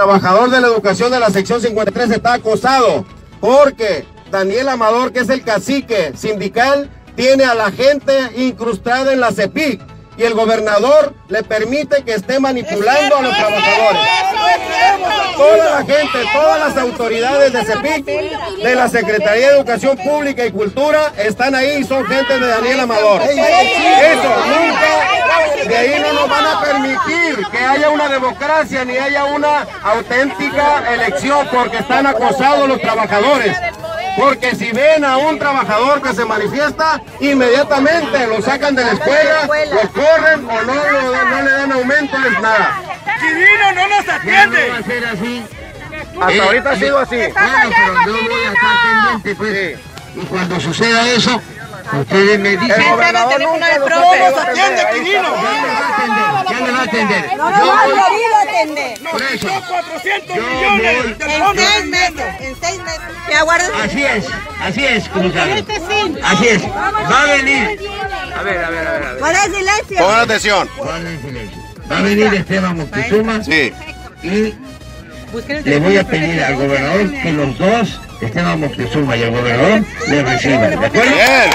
trabajador de la educación de la sección 53 está acosado porque Daniel Amador, que es el cacique sindical, tiene a la gente incrustada en la CEPIC y el gobernador le permite que esté manipulando a los trabajadores. Toda la gente, todas las autoridades de CEPIC, de la Secretaría de Educación Pública y Cultura, están ahí y son gente de Daniel Amador. Eso nunca, de ahí no nos van a permitir que haya una democracia ni haya una auténtica elección, porque están acosados los trabajadores. Porque si ven a un trabajador que se manifiesta, inmediatamente lo sacan de la escuela, lo corren o no le dan aumento, es nada. ¡Quirino no nos atiende! No va a ser así. Hasta ahorita ha sido así. Bueno, pero yo voy a estar pendiente, pues. Y cuando suceda eso, ustedes me dicen... ¡El gobernador nunca nos atiende, Quirino! ¿Quién le va a atender? ¡No nos va a atender! ¡Nos quitó 400 millones de fondos! ¡En 6 meses! ¿Te aguardas? Así es, comisario. Así es. Va a venir. A ver. ¡Pongan silencio! ¡Pongan atención! ¡Pongan silencio! Va a venir Esteban Montezuma, sí. Y le voy a pedir al gobernador que los dos, Esteban Montezuma y el gobernador, le reciban, ¿de acuerdo? Bien.